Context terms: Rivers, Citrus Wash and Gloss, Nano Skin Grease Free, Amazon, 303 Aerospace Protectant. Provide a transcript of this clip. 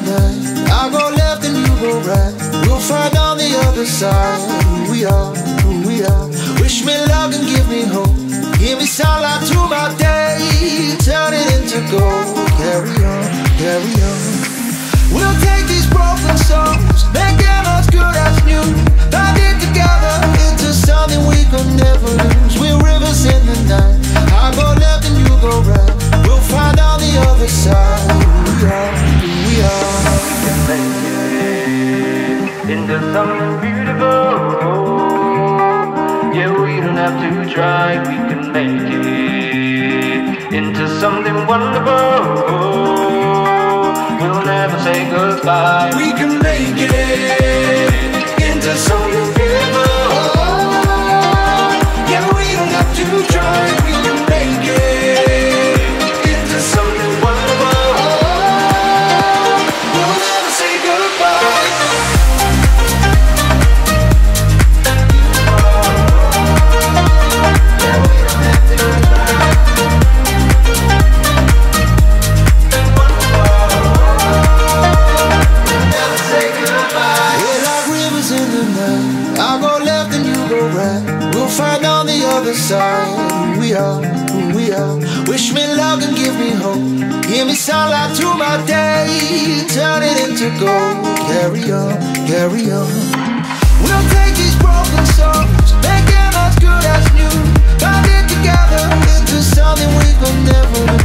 and I. I go left and you go right. We'll find on the other side who we are, who we are. Wish me love and give me hope. Give me sunlight through my day. Turn it into gold. Carry on, carry on. We'll take these broken songs, make them as good as new. Bind it together into something we could never lose. We're rivers in the night. I go left and you go right. We'll find on the other side who we are, who we are. Into something beautiful. Yeah, we don't have to try. We can make it into something wonderful. We'll never say goodbye. We can make it into something beautiful. Yeah, we don't have to try. We can make it into something wonderful. We'll never say goodbye. Who we are, who we are. Wish me love and give me hope. Give me sunlight through my day. Turn it into gold. Carry on, carry on. We'll take these broken songs, make them as good as new. Bind it together into something we could never.